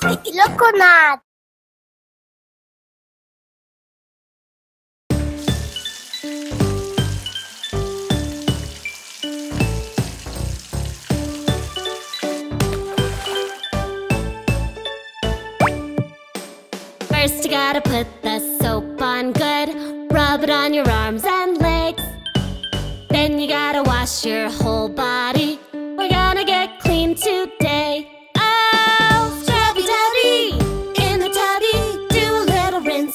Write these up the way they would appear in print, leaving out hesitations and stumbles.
Coconut. First, you gotta put the soap on good. Rub it on your arms and legs. Then you gotta wash your whole body. We're gonna get clean today.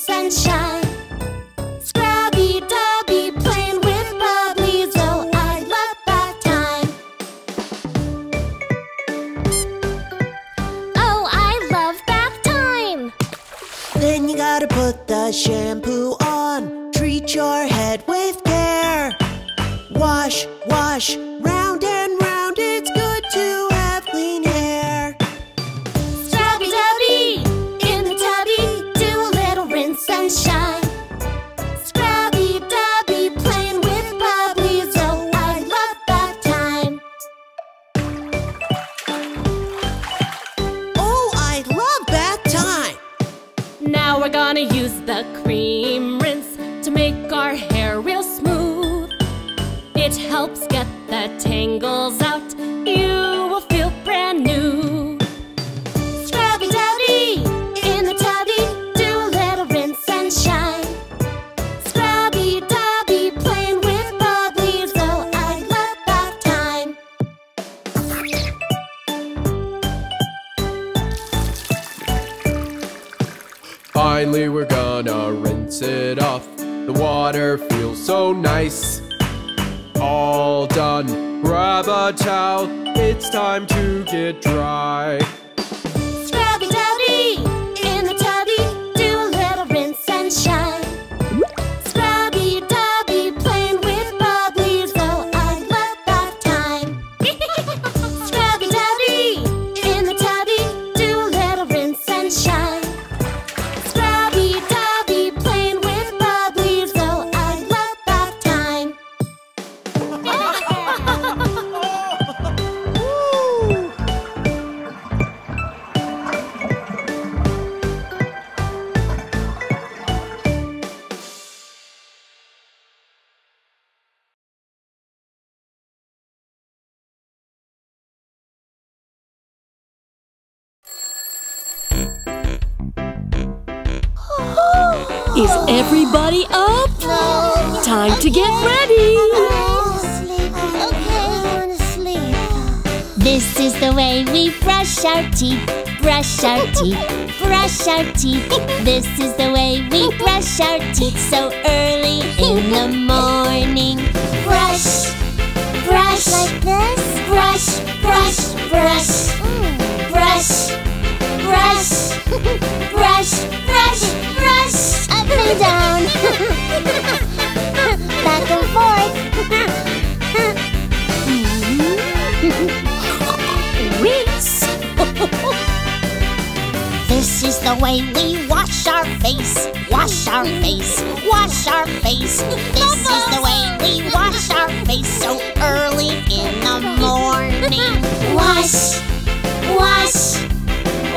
Sunshine. Scrubby dubby playing with bubblies. Oh, I love that time. Oh, I love bath time. Then you gotta put the shampoo on. Treat your head with care. Wash, wash, round and round. It's good to have clean hair. Scrubby dubby in the tubby. Rinse and shine. Scrubby dubby playing with bubblies. Oh, I love bath time. Oh, I love bath time. Now we're gonna use the cream rinse to make our hair real smooth. It helps get the tangles out. You will feel brand new. Finally, we're gonna rinse it off. The water feels so nice. All done. Grab a towel. It's time to get dry. Scrubby dubby in the tubby. Do a little rinse and shine. Scrubby dubby playing with bubblies. Oh, I love bath time. Scrubby dubby in the tubby. Do a little rinse and shine. Is everybody up? No. Time to get ready. Okay. This is the way we brush our teeth. Brush our teeth. Brush our teeth. This is the way we brush our teeth so early in the morning. Brush. Brush. Like this? Brush. Brush. Brush. Mm. Brush. Brush. Brush. Brush. Brush. Up and down, back and forth. Rinse. This is the way we wash our face. Wash our face. Wash our face. This is the way we wash our face so early in the morning. Wash. Wash.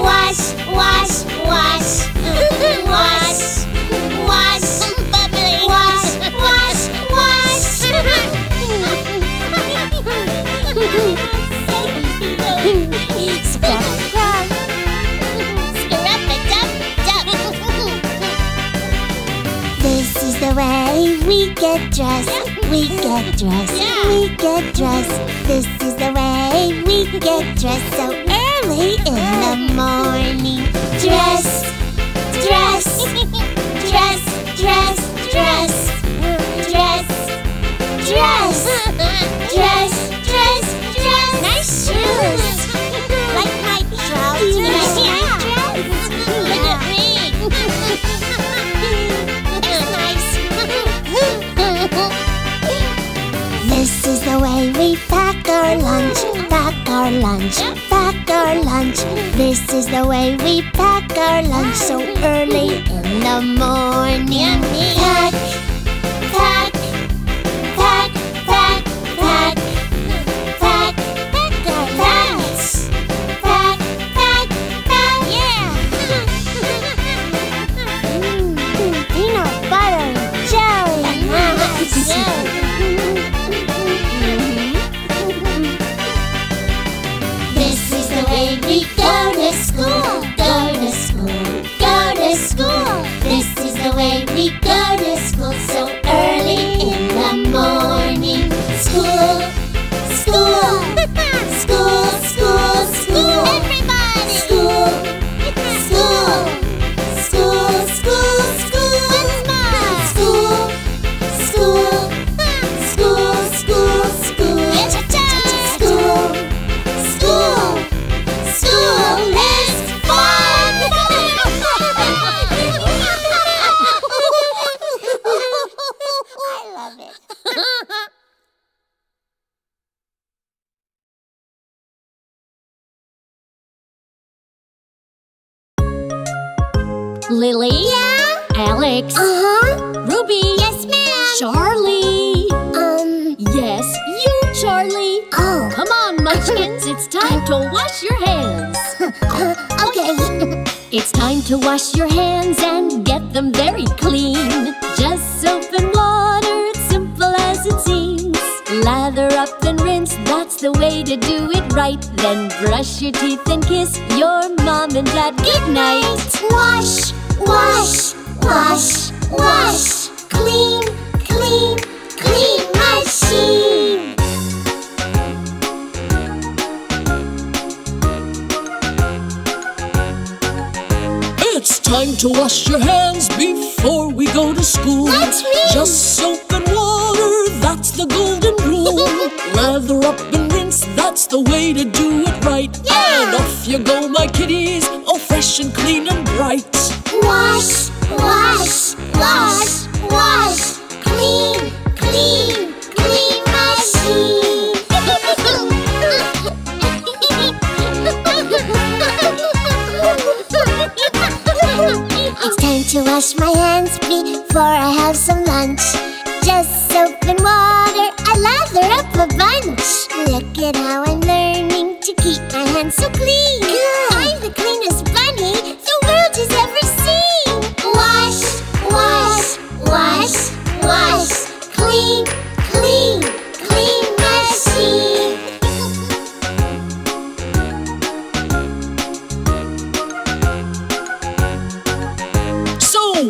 Wash. Wash. Wash. Wash. Wash, bubbly, wash, wash, wash. Scrub, scrub, scrub-a-dub-dub. This is the way we get dressed. We get dressed. Yeah. We get dressed. This is the way we get dressed so early in the morning. Dress, dress. Dress, dress, dress, dress, dress, dress, dress, dress. Nice shoes. Like my trousers. Yeah. Dress. Look at me. It's nice. This is the way we pack our lunch. Pack our lunch. Pack our lunch. This is the way we pack our lunch so early in the morning. Pack, Lily? Yeah? Alex? Uh-huh. Ruby? Yes, ma'am. Charlie? Yes, you, Charlie. Oh. Come on, Munchkins. It's time to wash your hands. Okay. It's time to wash your hands and get them very clean. Just soap and water, it's simple as it seems. Lather up and rinse, that's the way to do it right. Then brush your teeth and kiss your mom and dad goodnight. Wash, wash, wash, wash. Clean, clean, clean machine. Time to wash your hands before we go to school. That's me! Just soap and water, that's the golden rule. Lather up and rinse, that's the way to do it right. Yeah. And off you go, my kitties, all fresh and clean and bright. Wash, wash, wash, wash. Clean, clean, clean machine. It's time to wash my hands before I have some lunch. Just soap and water, I lather up a bunch. Look at how I'm learning to keep my hands so clean. Good. I'm the cleanest bunny the world has ever seen. Wash, wash, wash, wash. Clean, clean, clean machine.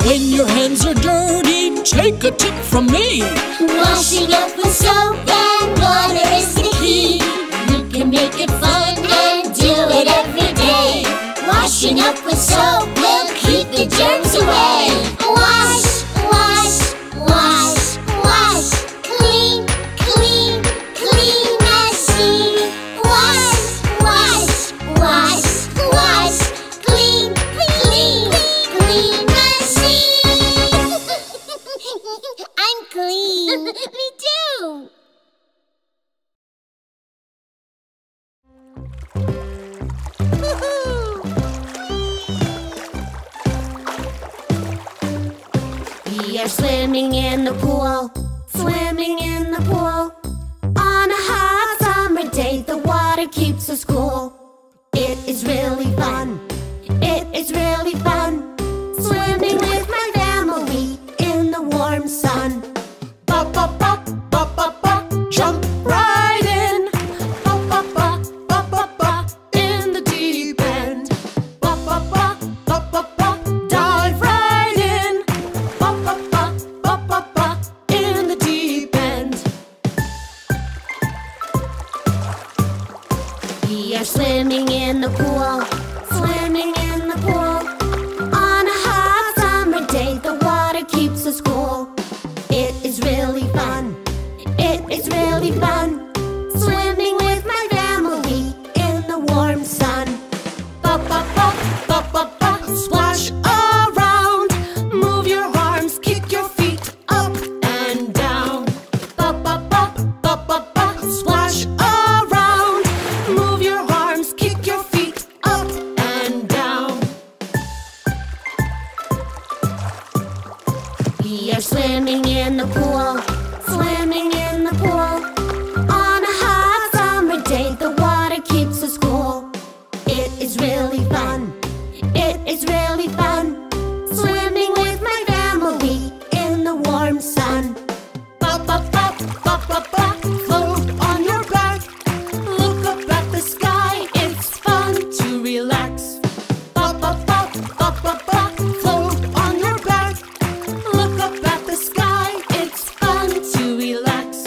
When your hands are dirty, take a tip from me. Washing up with soap and water is the key. You can make it fun and do it every day. Washing up with soap will keep the germs away. Wash, wash, wash, wash. Clean, clean, clean machine. Wash, wash, wash, wash. Clean, clean, clean machine. I'm clean. Me too. We are swimming in the pool, swimming in the pool. On a hot summer day, the water keeps us cool. It is really fun. It is really fun. Swimming with my family in the warm sun. Bop, bop, bop, bop, bop, bop, jump right in. Bop, bop, bop, bop, bop, bop, in the deep end. Bop, bop, bop, bop, bop, bop, dive right in. Bop, bop, bop, bop, bop, bop, in the deep end. We are swimming in the pool, swimming in the pool. School. It is really fun. It is really fun. Swimming with my family in the warm sun. Bop, bop, bop, bop, bop, bop. Splash around. Move your arms, kick your feet up and down. Bop, bop, bop, bop, bop, bop. Splash around. Move your arms, kick your feet up and down. We are swimming in the pool, swimming in the pool. On a hot summer day, the water keeps us cool. It is really fun. It is really fun. Swimming with my family in the warm sun. Bop, bop, bop, bop, bop, bop. Float on your back. Look up at the sky. It's fun to relax. Bop, bop, bop, bop, bop, bop. Float on your back. Look up at the sky, it's fun to relax.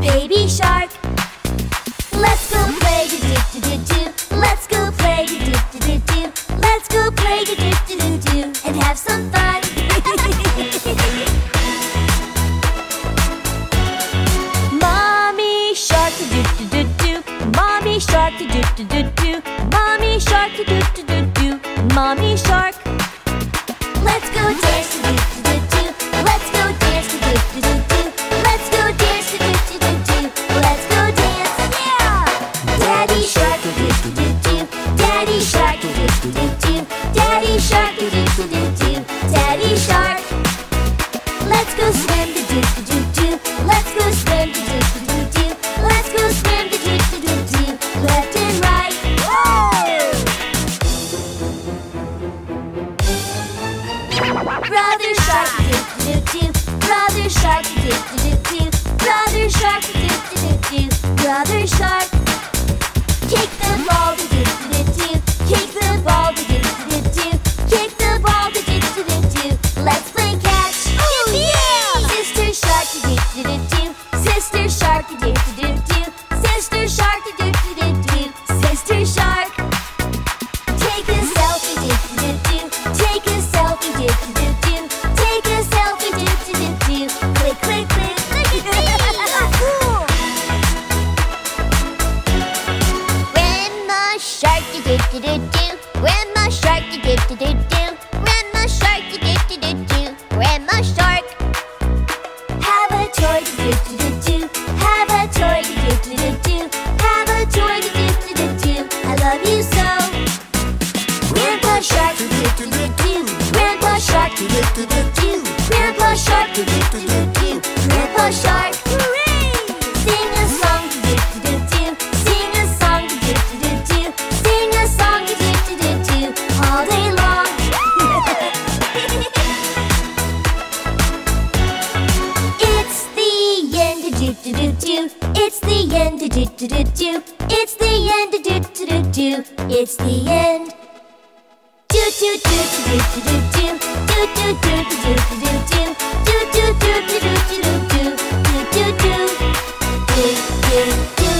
Baby shark, let's go play. Mommy Shark. Let's go dance to do-do-do-do. Let's go dance to do-do-do-do. Let's go dance to do-do-do-do. Let's go dance, yeah! Daddy Shark do-do-do-do. Daddy Shark do-do-do-do. Daddy Shark do-do-do-do. Daddy Shark. Let's go swim do-do-do-do. Let's go swim do-do-do-do. Let's go swim do-do-do-do. Left and right. Brother Shark do do do, Brother Shark do do do, Brother Shark do do do, Brother Shark. Kick the ball do do do, kick the ball do do do, kick the ball do do do. Let's play catch. Oh yeah! Sister Shark do do do, Sister Shark do do do, Sister Shark do do do, Sister Shark. Take a selfie do do do, take a selfie do do do. Grandma Shark do do do do do. Grandma Shark do do do do. Grandma Shark. Have a toy do do do do. Have a toy do do do do. Have a toy do do do do. I love you so. Grandpa Shark do do do do. Grandpa Shark do do do do. Grandpa Shark do do do do. Grandpa Shark. Hooray! Sing a song do do do do. Sing a song do do do. Song do do do do all day long. It's the end do do do do. It's the end do do do do. It's the end do do do do. It's the end. Do do do do do do. Do do do do do do. Do do do do do do do. Do do do do do do.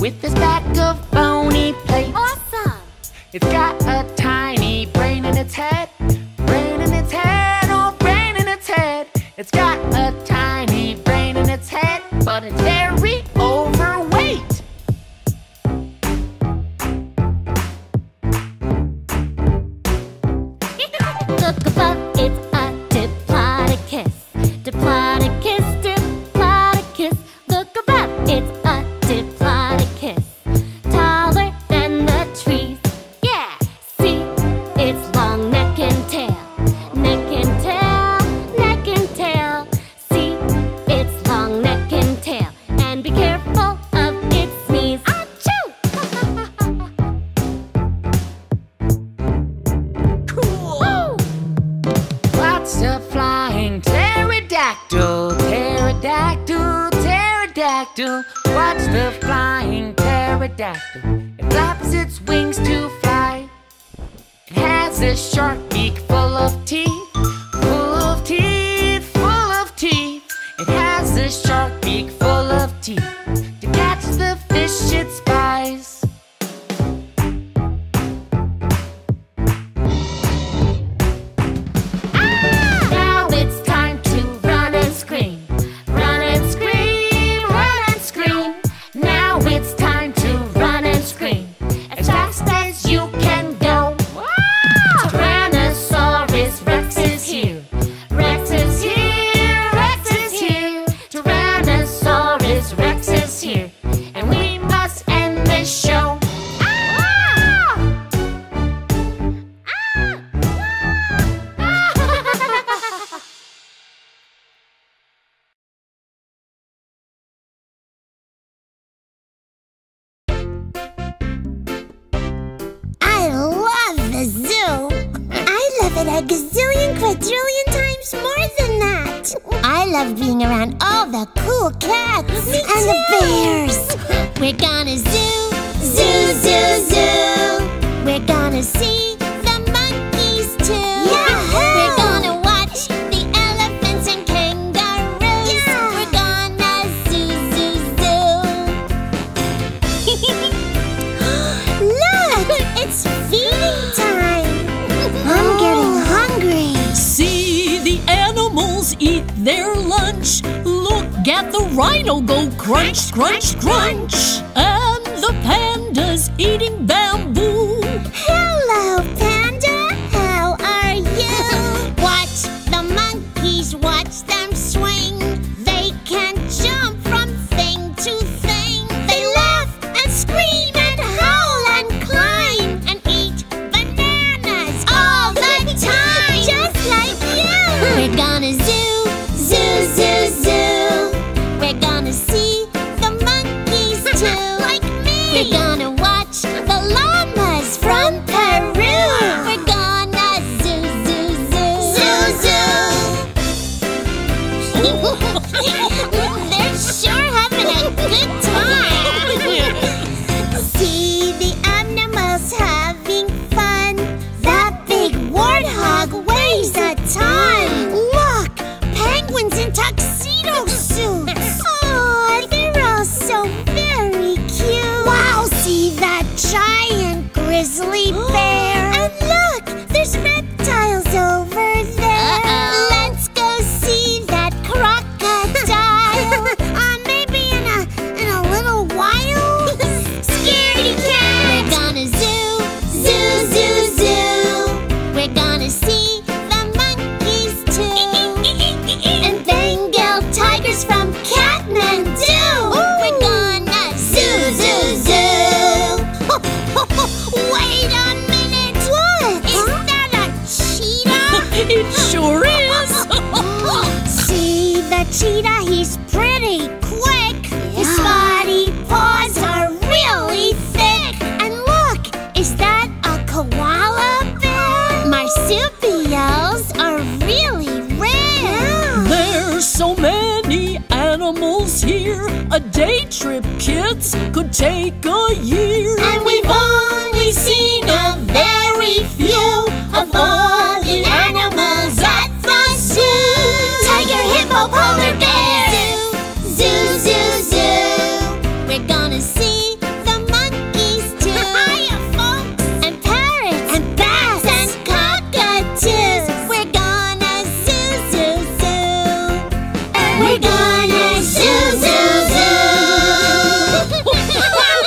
With this back of bony plates. Awesome! It's got a tiny brain in its head. Brain in its head, oh brain in its head. It's got a tiny brain in its head, but it's very overweight. Look above, it's a diplodocus. Diplodocus, diplodocus. Look above, it's a diplodocus, taller than the trees. Yeah, see its long neck and tail, neck and tail, neck and tail. See its long neck and tail, and be careful of its sneeze. Achoo! Cool. Ooh. Lots of flying pterodactyl, pterodactyl, pterodactyl. Watch the flying pterodactyl. It flaps its wings to fly. It has a sharp beak full of teeth, full of teeth, full of teeth. It has a sharp beak full of teeth. To catch the fish it spies. As you can go. Wow! Tyrannosaurus Rex. gazillion, quadrillion times more than that. I love being around all the cool cats and the bears. We're gonna zoo, zoo, zoo, zoo. We're gonna see the monkeys too. Yahoo! We're gonna watch the elephants and kangaroos. Yeah. We're gonna zoo, zoo, zoo. Look, it's feeding time. I'm getting hungry. See the animals eat their lunch. Look at the rhino go crunch, crunch, crunch. And the panda's eating bamboo. Hello, Panda! How are you? Watch the monkeys, watch them swing. They can jump from thing to thing. They laugh and scream and howl and climb and eat bananas all the time! Just like you! We're gonna zoo, zoo, zoo, zoo. We're gonna see the monkeys too. Like me! We're gonna watch the llamas from Peru. We're gonna zoo, zoo, zoo. Zoo, zoo. They're sure having a good time. See the animals having fun. That big warthog weighs a ton. Look, penguins in tuxedo suits. Oh, they're all so very cute. Wow, see that giant grizzly bear. And look, there's reptiles over there. Let's go see that crocodile. Maybe in a little while. Scaredy cat. We're gonna zoo, zoo, zoo, zoo. We're gonna see the monkeys too. And Bengal tigers from Kathmandu. We're gonna zoo, zoo, zoo. Wait a minute! What? Is that a cheetah? It sure is! See the cheetah, he's pretty quick. His spotty paws are really thick. And look, is that a koala bear? Marsupials are really rare. There's so many animals here. A day trip, kids, could take a year. And we've only seen a very few of all the animals at the zoo. Tiger, hippo, polar bear. Zoo, zoo, zoo, zoo. We're gonna see the monkeys too. Hiya, folks. And parrots. And bats. And cockatoos. We're gonna zoo, zoo, zoo. We're gonna zoo, zoo, zoo. We're at the zoo.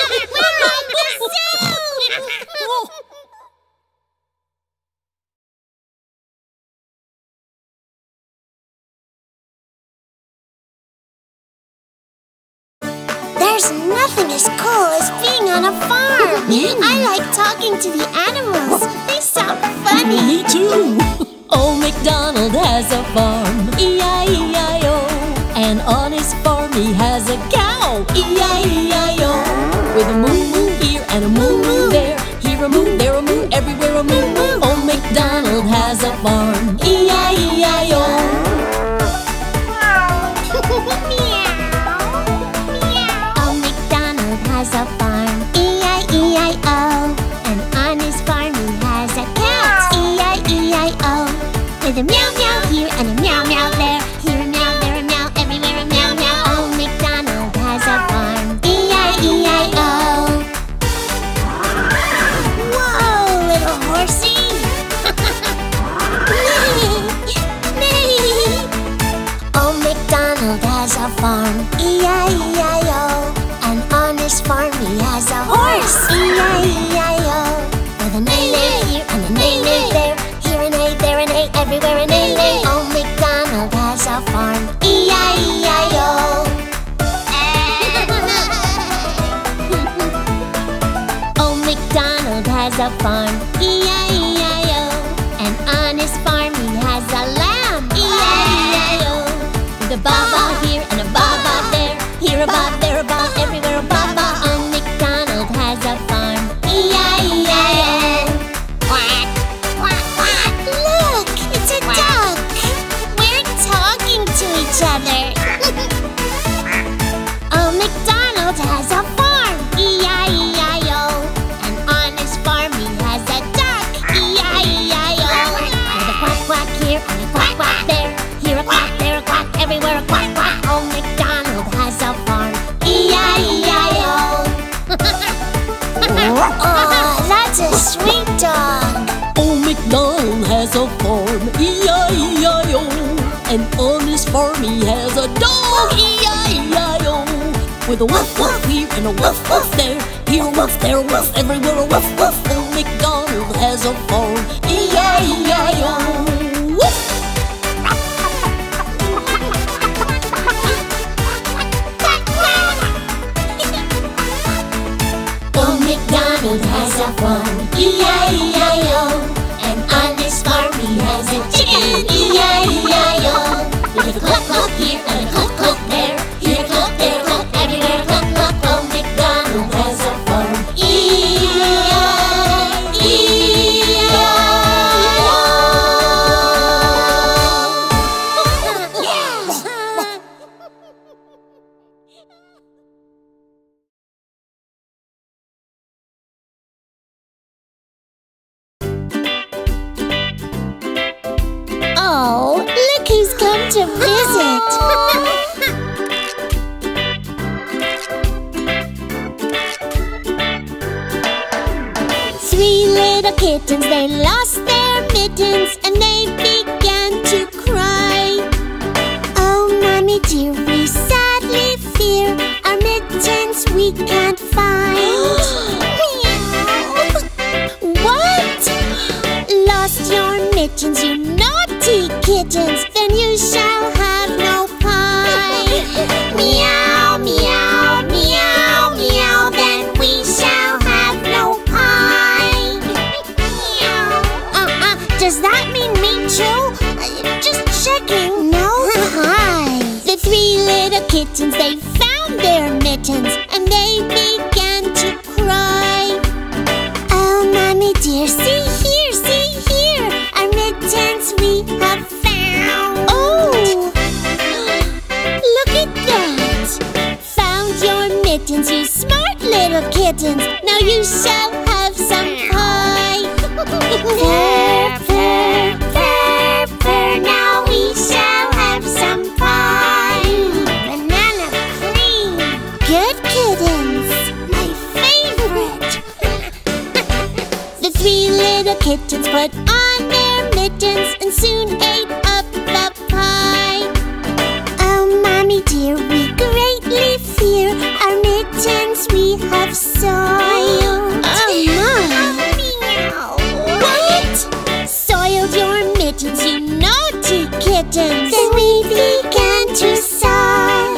There's nothing as cool as being on a farm. I like talking to the animals. They sound funny. Me too. Old MacDonald has a farm, E-I-E-I-O. And on his farm he has a cow, E-I-E-I-O. With a moo-moo here and a moo-moo there. Here a moo, there a moo, everywhere a moo-moo. Old MacDonald has a farm, E-I-E-I-O. Has a farm, E-I-E-I-O. And on his farm he has a cat, E-I-E-I-O. With a meow-meow here and a meow-meow there. Here a meow, there a meow, everywhere a meow-meow. Old MacDonald has a farm, E-I-E-I-O. Whoa, little horsey! Old MacDonald has a farm, E-I-E-I-O. On his farm he has a horse, E-I-E-I-O. With an A-nay here and an A-nay there. Here an A, there an A, everywhere an A-nay. Old MacDonald has a farm, E-I-E-I-O. Old MacDonald has a farm, E-I-E-I-O. And on his farm he has a lamb, E-I-E-I-O. With a ba-ba here and a ba-ba there. Here a ba, there a ba, everywhere a ba. Farm, E-I-E-I-O. Quack, quack, quack. Look, Oh, that's a sweet dog. Old MacDonald has a farm, E-I-E-I-O. And on his farm he has a dog, E-I-E-I-O. With a woof woof here and a woof woof there, here a woof, there a woof, everywhere a woof woof. Old MacDonald has a farm, E-I-E-I-O. Old MacDonald has a farm, E-I-E-I-O. And on his farm he has a chicken, E-I-E-I-O. With a cluck cluck here and a cluck cluck there, here cluck, there cluck, everywhere cluck cluck. Old MacDonald has a farm, E-I-E-I-O. Yes! To visit. Three little kittens, they lost their mittens and they began to cry. Oh, Mommy dear, we sadly fear our mittens we can't find. What? Lost your mittens, you naughty kittens. You shall have no pie. Meow, meow, meow, meow. Then we shall have no pie. Meow. Does that mean me too? Just checking. No pie. The three little kittens, they found their mittens and they began to cry. Oh, Mommy dear, see here, our mittens we have found. You smart little kittens, now you shall have some pie. Purr, purr, purr, purr, now we shall have some pie. Banana cream. Good kittens. My favorite. The three little kittens put on their mittens and soon ate up the pie. Oh, Mommy dear, we greatly fear our mittens we have soiled. Oh my! What? Soiled your mittens, you naughty kittens. Then we began to sigh.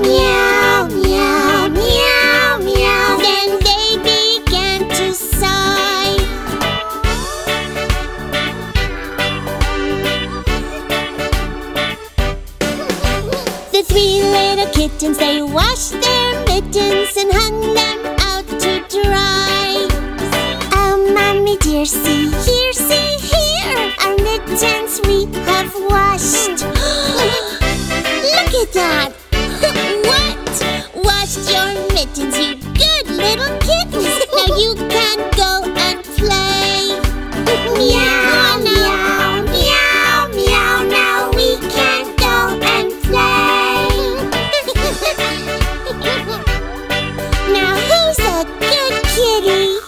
Meow, meow, meow, meow. Then they began to sigh. The three little kittens, they washed their mittens and hung them out to dry. Oh, Mommy dear, see here, our mittens we have washed. Look at that! What? Washed your mittens, you good little kittens. Now you can go and play. Meow, meow, meow, meow. Now we can go and play. Now who's a good kitty?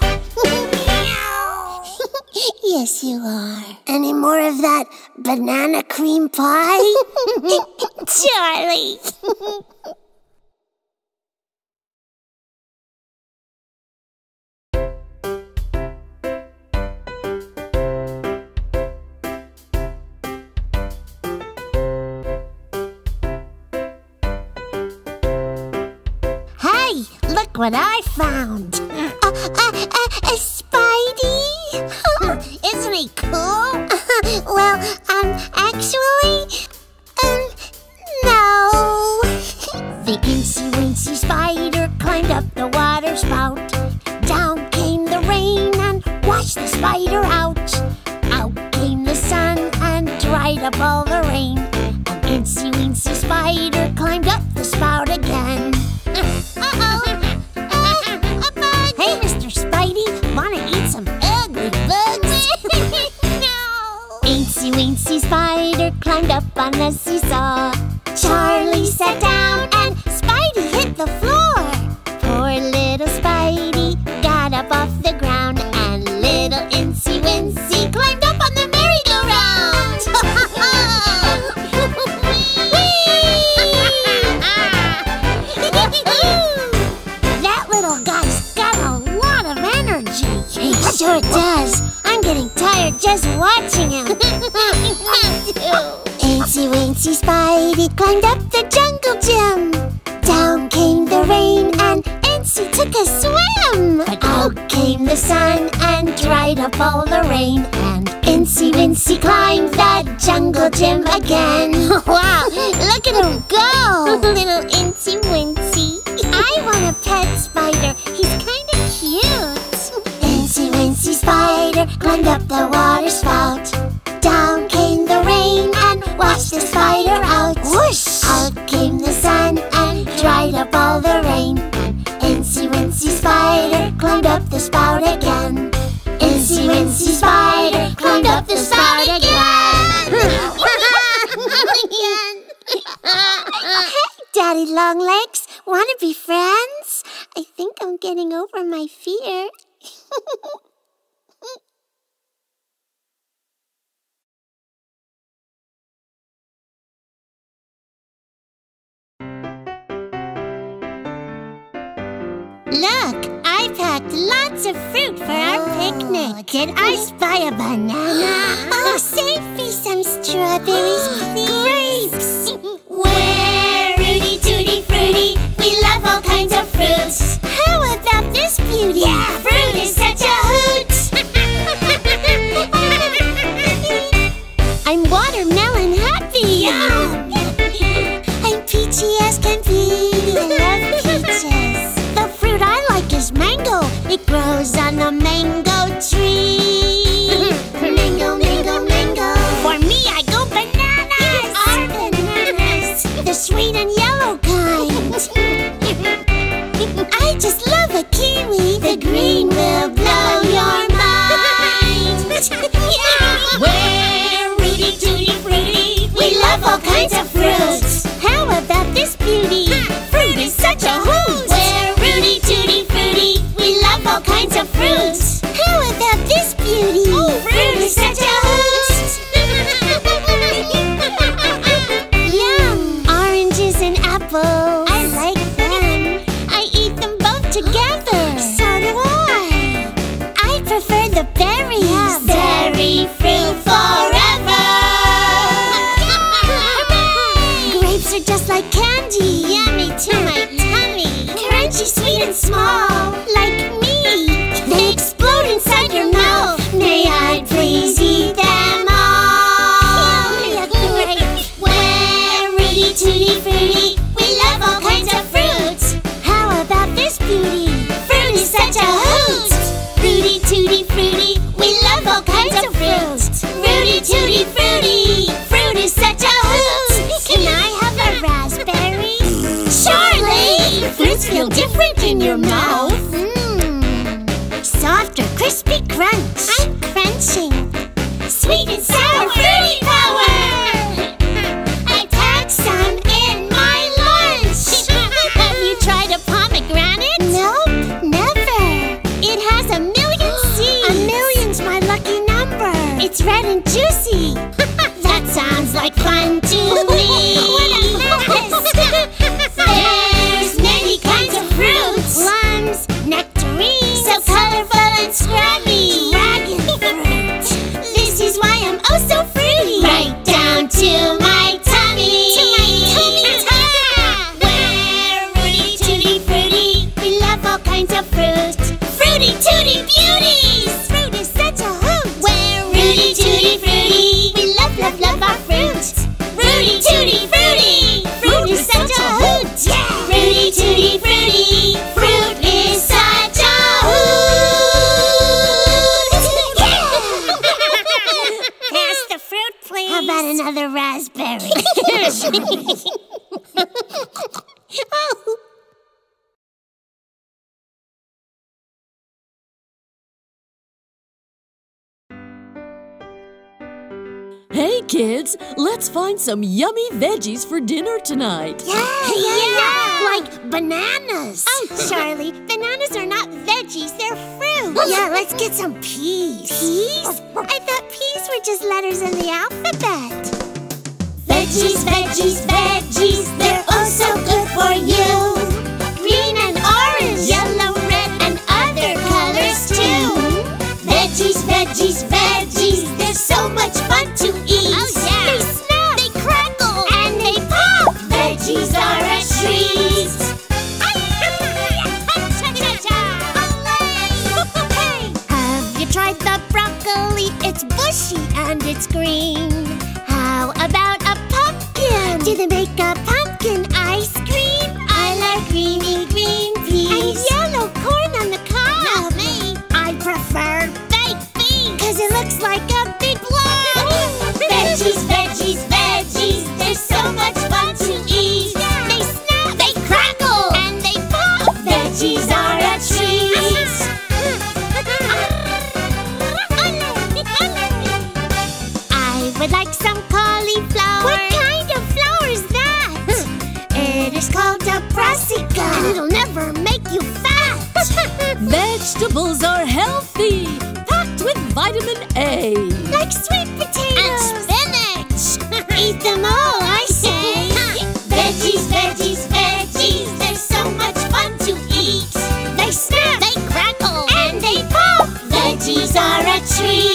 Yes, you are. Any more of that banana cream pie? Charlie! Look what I found! Spidey? Isn't he cool? Well, actually, no. The incy-wincy spider climbed up the water spout. Down came the rain and washed the spider out. Out came the sun and dried up all the rain. An incy-wincy spider climbed up the spout again. Hey, Mr. Spidey, wanna eat some ugly bugs? No! Incy-wincy spider climbed up on the seesaw. Charlie sat down and Spidey hit the floor. Poor little Spidey got up was watching him. Antsy Wantsy Spidey climbed up the jungle gym. Down came the rain and Antsy took a swim. Out came the sun and dried up all the rain. And Antsy Wincy climbed the jungle gym again. Wow, look at him go! Little Antsy Wincy. I want a pet spider, he's kind of cute. Antsy Wincy Spider climbed up the water spout. Down came the rain and washed the spider out. Whoosh! Out came the sun and dried up all the rain. Antsy Wincy Spider climbed up the spout again. Antsy Wincy Spider climbed up the spout again. Hey, Daddy Longlegs, want to be friends? I think I'm getting over my fear. Look, I packed lots of fruit for our picnic. Did I spy a banana? Oh, save me some strawberries, please. Grapes! We're Rooty Tooty Fruity. We love all kinds of fruits. How about this beauty? Yeah, fruit is such a hoot. I'm watermelon happy. Yum. I'm peachy as can be. I love peaches. The fruit I like is mango. It grows on a mango tree. Mango, mango, mango. For me, I go bananas. You are bananas. The sweet and yellow kind. I just love a kiwi. The green will blow your mind. Yeah. We're Rooty Tooty Fruity. We love all kinds of fruits. How about this beauty? Fruit is such a hoot. All kinds of fruits. How about this beauty? Oh, fruit is such a hoot. Yum! Oranges and apples. I like them. I eat them both together. So do I. I prefer the berries. Yeah, berry fruit forever. Hooray! Grapes are just like candy. Yummy to my tummy. Crunchy, sweet, and small. Like me. They explode inside your mouth. May I please eat them all? We're Rooty Tooty Fruity. We love all kinds of fruits. How about this beauty? Fruit is such a hoot. Rooty Tooty Fruity. We love all kinds of fruits. Rooty Tooty Fruity. Fruit is such a hoot. Can I have a raspberry? Surely! Fruits feel different in your mouth. Soft or crispy crunch. I'm crunching. Sweet and sour fruity power. I packed some in my lunch. Have you tried a pomegranate? Nope, never. It has 1,000,000 seeds. 1,000,000's my lucky number. It's red and juicy. That sounds like fun to me. What a mess. There's many kinds of fruits. Plums, nectarines. So colorful and scrubby. Dragon fruit. This is why I'm oh so fruity. Right down to my tummy. To my tummy. We're Rooty Tooty Fruity. We love all kinds of fruit. Fruity Tooty Beauties. Fruit is such a hoot. We're Rooty Tooty Fruity. We love, love our fruit. Rooty Tooty Fruity. Fruit is such a hoot. Yeah. Rooty Tooty Fruity. Fruit is such a hoot. Yeah. Pass the fruit, please. How about another raspberry? Oh. Hey kids, let's find some yummy veggies for dinner tonight. Yeah. Like bananas. Oh, Charlie, bananas are not veggies, they're fruit. Yeah, let's get some peas. Peas? I thought peas were just letters in the alphabet. Veggies, veggies, veggies, they're oh so good for you. Green and orange, yellow, red, and other colors too. Veggies, veggies, veggies, they're is called a brassica, and it'll never make you fat. Vegetables are healthy, packed with vitamin A, like sweet potatoes and spinach. Eat them all, I say. Veggies, veggies, veggies, they're so much fun to eat. They snap, they crackle, and they pop. Veggies are a treat.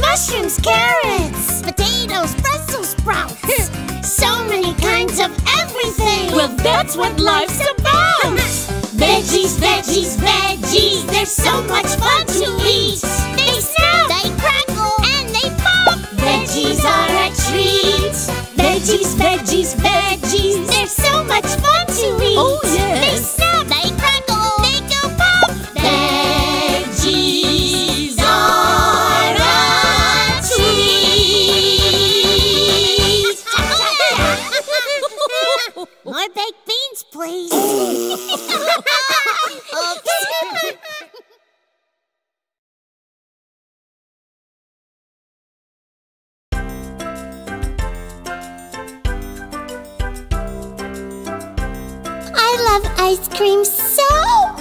Mushrooms, carrots, potatoes, Brussels sprouts. So many kinds of everything. Well, that's what life's about. Veggies, veggies, veggies, they're so much fun to eat. They snap, they crackle, and they pop. Veggies are a treat. Veggies, veggies, veggies, they're so much fun to eat. Oh, yeah. They snap, they crackle, they go pop. Veggies are more baked beans, please. Okay. I love ice cream so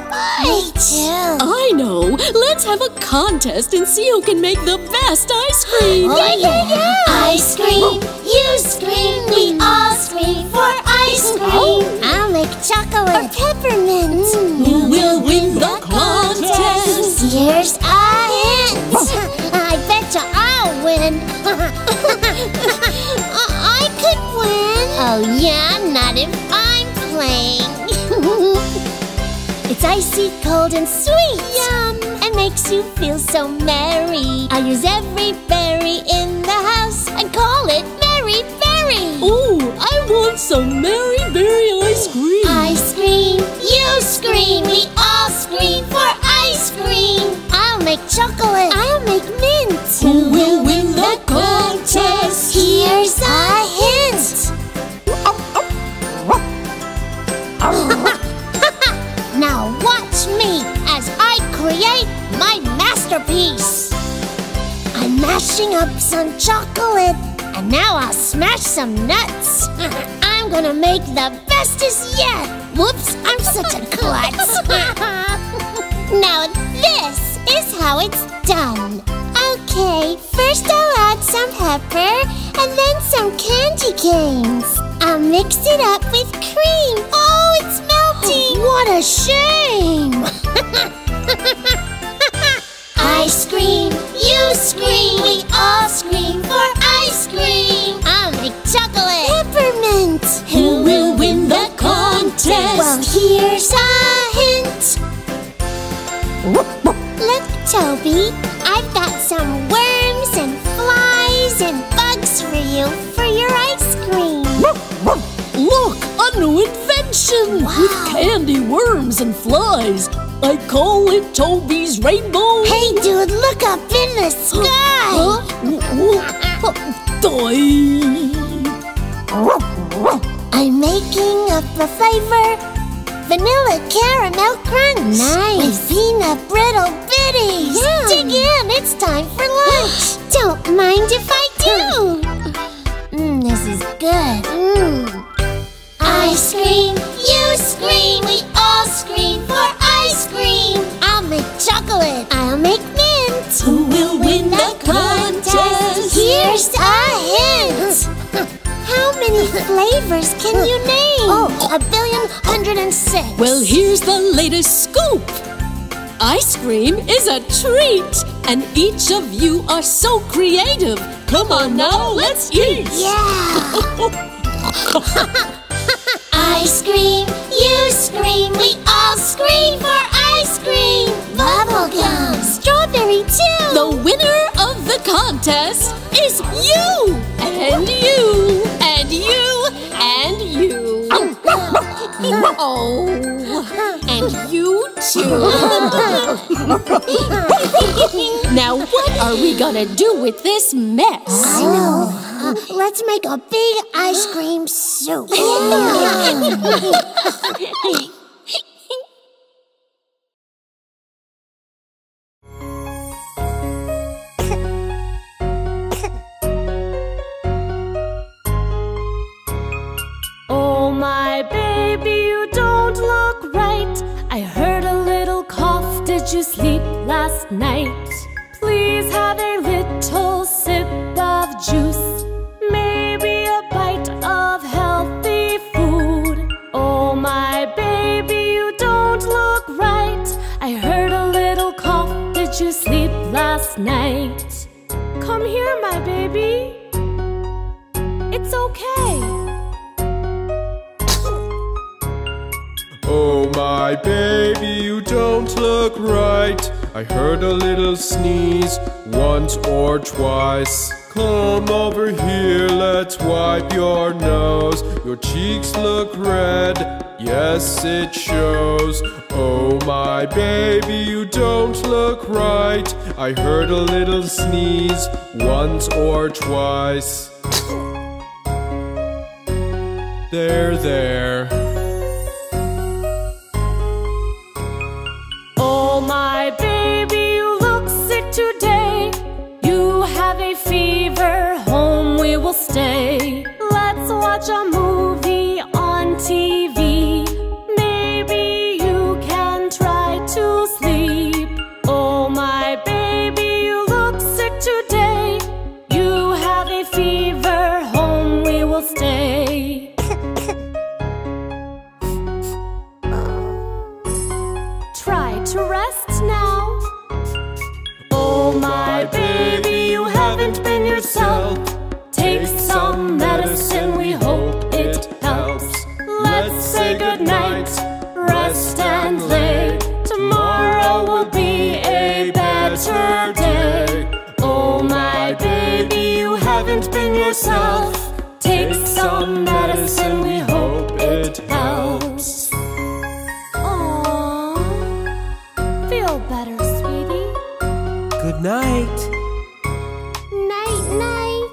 much. Me too. I know. Let's have a contest and see who can make the best ice cream. Oh, yeah. Ice cream, you scream, we all scream for ice cream. Oh. I'll make chocolate or peppermint. Who will win the contest? Here's a hint. I bet you I'll win. I could win. Oh, yeah, not if I'm playing. It's icy, cold, and sweet. Yum! And makes you feel so merry. I use every berry in the house and call it Mary Berry. Ooh, I want some Mary Berry ice cream. Ice cream, you scream, we all scream for ice cream. I'll make chocolate. I'll make mint. Who will win the contest? Here's a hint. Now watch me as I create my masterpiece. I'm mashing up some chocolate, and now I'll smash some nuts. I'm gonna make the bestest yet. Whoops, I'm such a klutz. Now this is how it's done. Okay, first I'll add some pepper and then some candy canes. I'll mix it up with cream. Oh, it's melting! What a shame! Ice cream, you scream, we all scream for ice cream. I'll make chocolate. Peppermint. Who will win the contest? Well, here's a hint. Look, Toby, I've got some worms and flies and bugs for you for your ice cream. Look, a new invention with candy worms and flies. I call it Toby's Rainbow. Hey, dude, look up in the sky. I'm making up a flavor. Vanilla caramel crunch. Nice. With peanut brittle bitties. Yum. Dig in, it's time for lunch. Don't mind if I do. This is good. Ice cream, you scream, we all scream for ice cream. I'll make chocolate. I'll make mint. Who will win the contest? Here's a hint. How many flavors can you name? Oh, 1,000,000,106. Well, here's the latest scoop. Ice cream is a treat, and each of you are so creative. Come on now, let's eat. Yeah. Ice cream, you scream, we all scream for ice cream. Bubblegum. Strawberry too. The winner of the contest is you. And you. And you. And you. Oh. And you too. Now what are we gonna do with this mess? I know. Let's make a big ice cream soup. Did you sleep last night? Please have a little sip of juice, maybe a bite of healthy food. Oh my baby, you don't look right. I heard a little cough. Did you sleep last night? Come here, my baby. It's okay. Oh my baby, you don't look right. I heard a little sneeze once or twice. Come over here, let's wipe your nose. Your cheeks look red, yes it shows. Oh my baby, you don't look right. I heard a little sneeze once or twice. There, there. Oh my baby, you look sick today. You have a fever, home we will stay. Let's watch a movie on TV. Maybe you can try to sleep. Oh my baby, you look sick today. You have a fever, home we will stay. To rest now. Oh my baby, you haven't been yourself. Take some medicine, we hope it helps. Let's say goodnight, rest and lay. Tomorrow will be a better day. Oh my baby, you haven't been yourself. Take some medicine, we hope it helps. Better, sweetie. Good night. Night, night.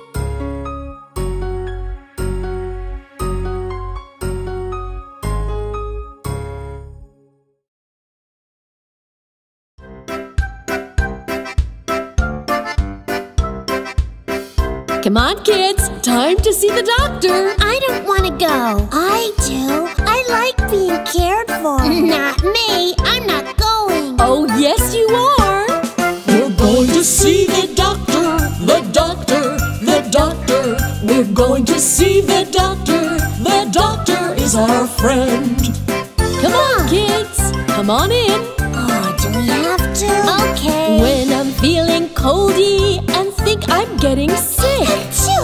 Come on, kids. Time to see the doctor. I don't want to go. I do. I like being cared for. Not me. I'm not going. Oh, yes you are! We're going to see the doctor, the doctor, the doctor. We're going to see the doctor, the doctor is our friend. Come on, kids, come on in. Oh, do we have to? Okay. When I'm feeling coldy and think I'm getting sick,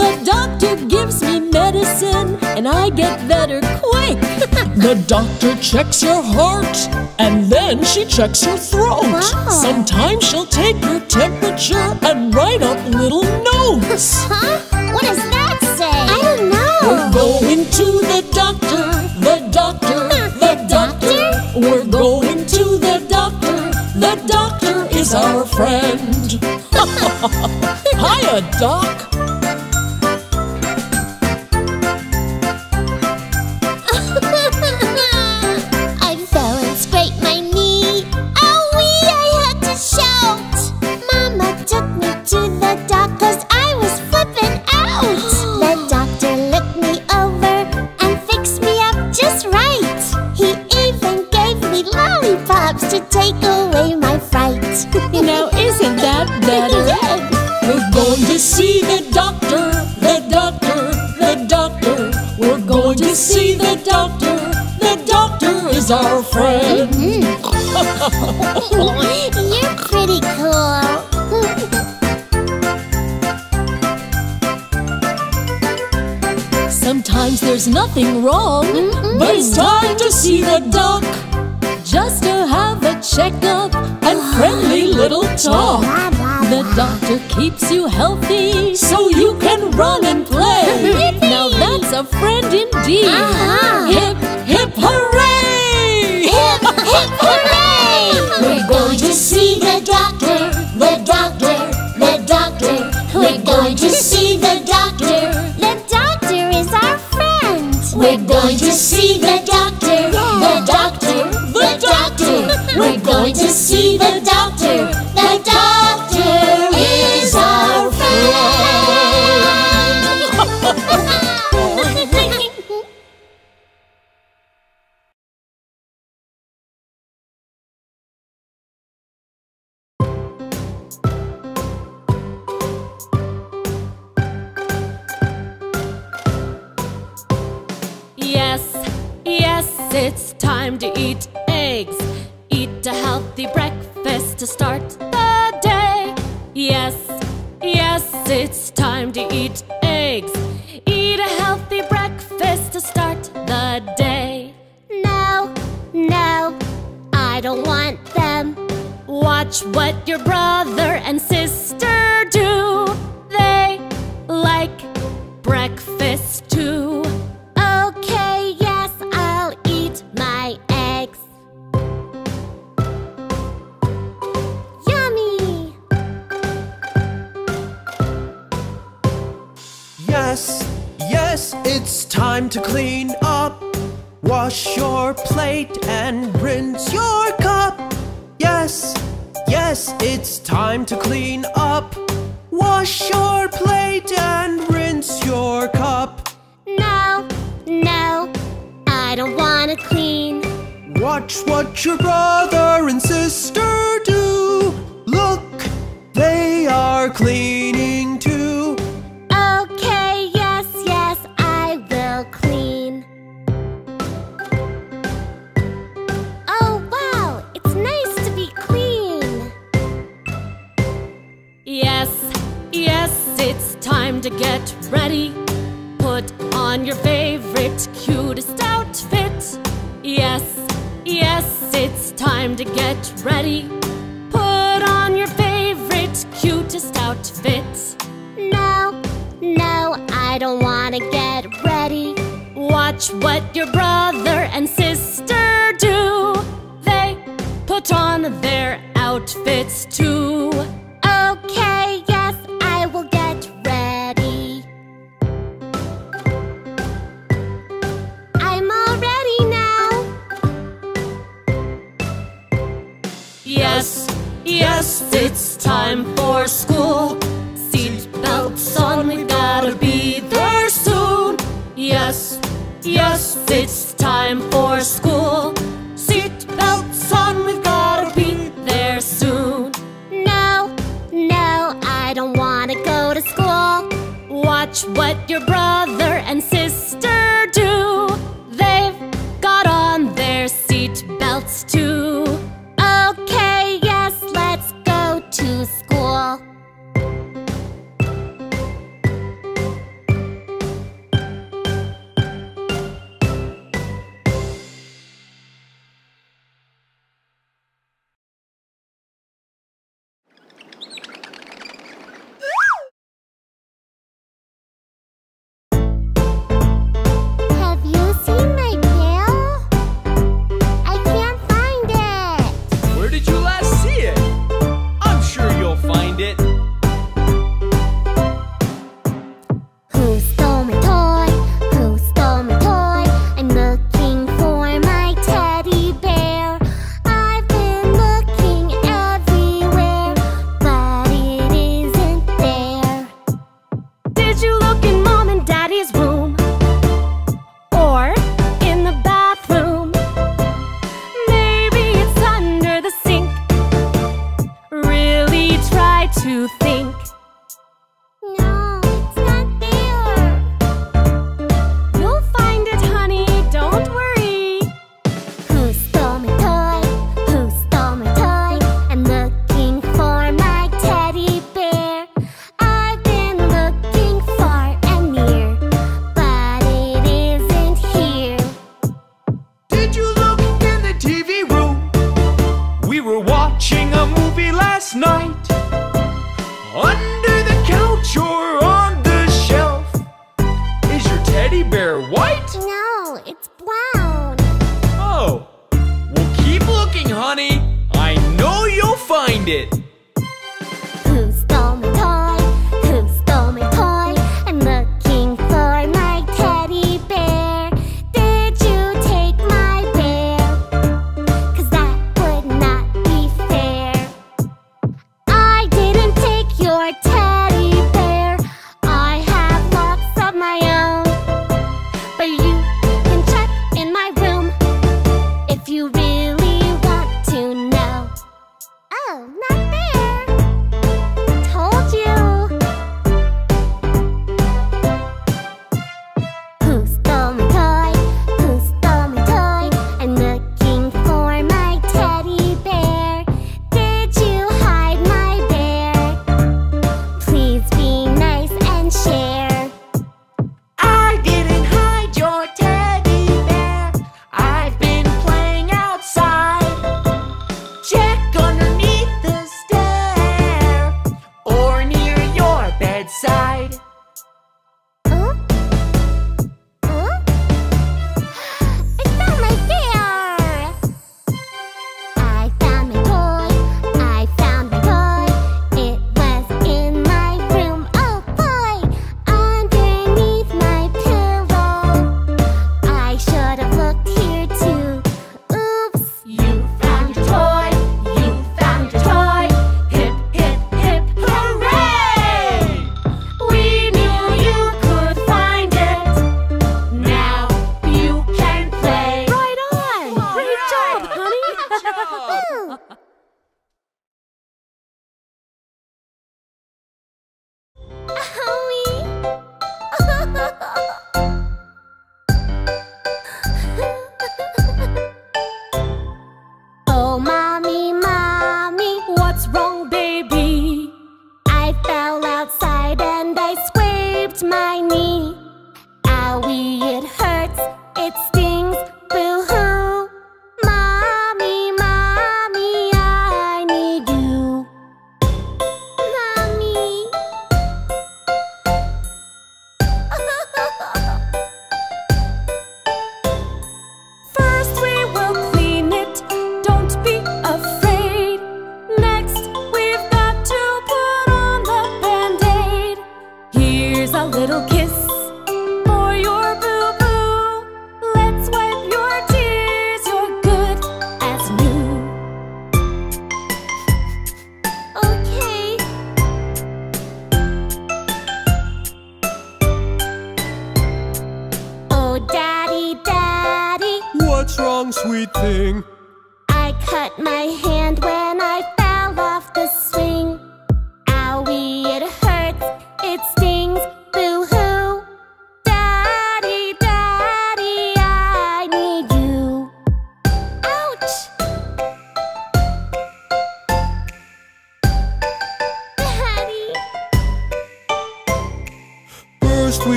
the doctor gives me medicine and I get better quick. The doctor checks your heart and then she checks your throat. Wow. Sometimes she'll take your temperature and write up little notes. Huh? What does that say? I don't know. We're going to the doctor, the doctor, the doctor. We're going to the doctor, the doctor is our friend. Hiya, Doc. Our friend. You're pretty cool. Sometimes there's nothing wrong, but it's time to see the doc, just to have a checkup and friendly little talk. The doctor keeps you healthy, so you can run and play. Now that's a friend indeed. Hip, hip, hooray! Hip, hip, hooray! We're going to see the doctor, the doctor, the doctor. We're going to see the doctor. The doctor is our friend. We're going to see the doctor, the doctor, the doctor. We're going to see the doctor. The doctor is our friend. Yes, it's time to eat eggs. Eat a healthy breakfast to start the day. Yes, it's time to eat eggs. Eat a healthy breakfast to start the day. No, I don't want them. Watch what your brother and sister do. They like breakfast too. Okay, yes, I'll eat my eggs. Yummy! Yes, it's time to clean up. Wash your plate and rinse your cup. Yes, it's time to clean up. Wash your plate and rinse your cup. No, I don't want to clean. Watch what your brother and sister do. Look, they are cleaning too. Okay, yes, I will clean. Oh, wow, it's nice to be clean. Yes, it's time to get ready. Put on your favorite, cutest outfit. Yes, it's time to get ready. Put on your favorite, cutest outfit. No, I don't want to get ready. Watch what your brother and sister do. They put on their outfits too. Okay, yes, I will get ready. Yes, it's time for school. Seat belts on, we gotta be there soon. Yes, it's time for school. Seat belts on, we gotta be there soon. No, I don't wanna go to school. Watch what your brother and sister do. They've got on their seat belts too. Okay, yes, let's go to school. You really want to know. Oh, not bad.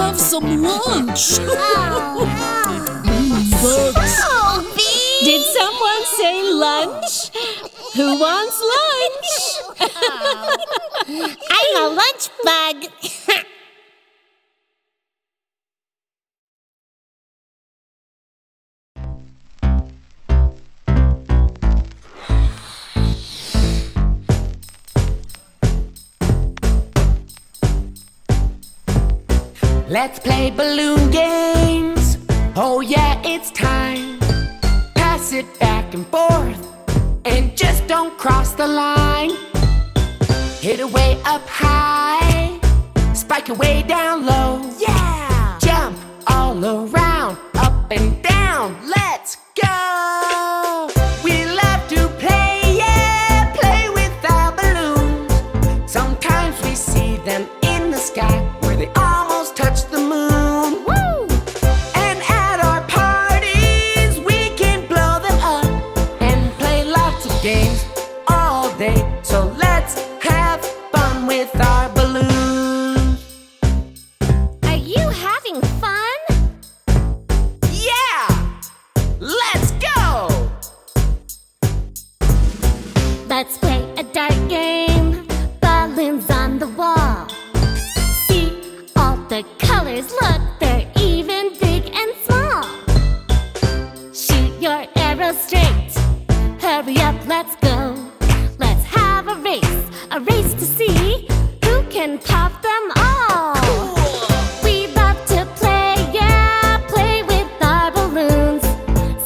have some lunch. Oh, Bee! Did someone say lunch? Who wants lunch? I'm a lunch bug. Let's play balloon games. Oh yeah, it's time. Pass it back and forth, and just don't cross the line. Hit it way up high, spike it way down low. Yeah! Jump all around, up and down. Let's go! We love to play, yeah, play with our balloons. Sometimes we see them in the sky, where they all touch the moon. Woo! And at our parties we can blow them up and play lots of games all day. So let's have fun with our balloons. Are you having fun? Yeah! Let's go! Let's play a dart game. Balloons on the wall. The colors, look, they're even big and small. Shoot your arrow straight. Hurry up, let's go. Let's have a race to see who can pop them all. Cool. We love to play, yeah, play with our balloons.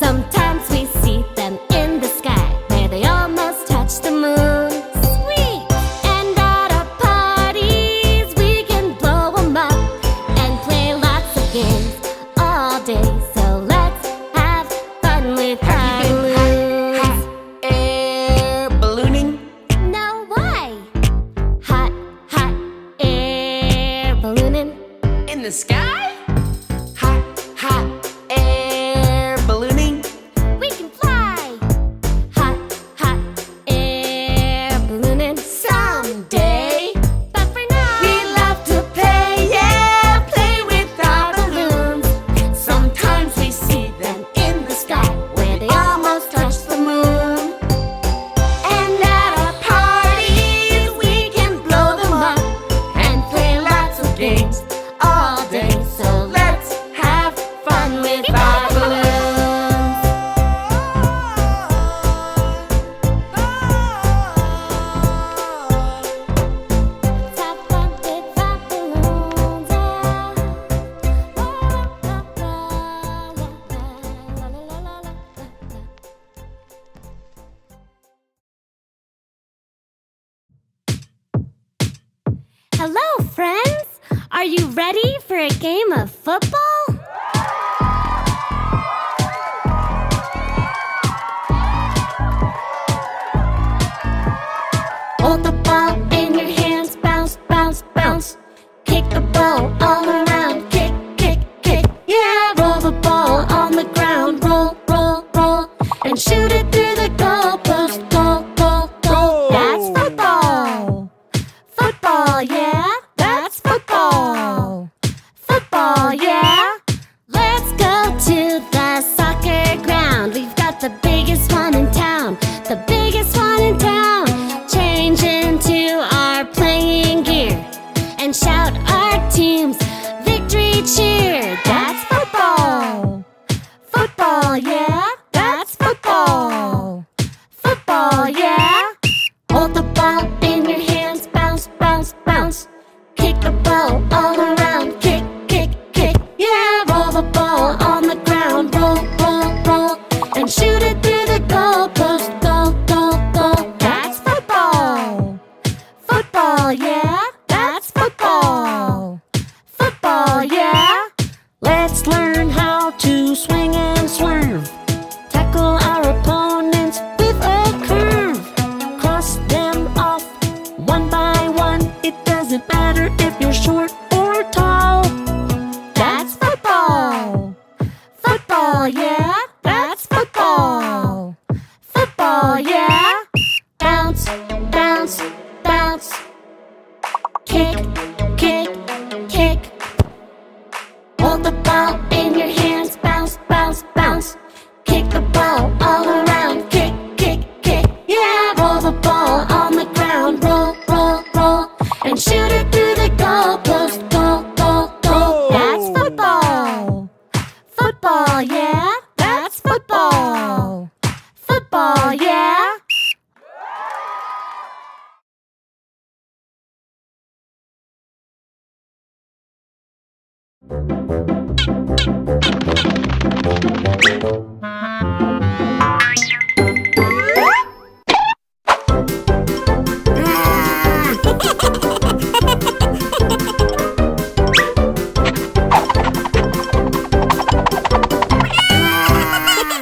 Sometimes we see them in the sky, where they almost touch the moon. The sky? Hot, hot air ballooning. We can fly. Hot, hot air ballooning. Someday. But for now, we love to play, yeah, play with our balloons. Sometimes we see them in the sky, where they almost touch the moon. And at our parties, we can blow them up and play lots of games. So let's have fun with our balloons. Have fun with our balloons. Hello, friends. Are you ready for a game of football? Hold the ball in your hands, bounce, bounce, bounce. Kick the ball all around, kick, kick, kick. Yeah, roll the ball on the ground, roll, roll, roll. And shoot it through the goal post, goal, goal, goal. That's football. Football, yeah. Football, yeah. Let's go to the soccer ground. We've got the biggest one in town. The biggest one in town. Change into our playing gear and shout our team's victory cheer. That's football. Football, yeah. That's football.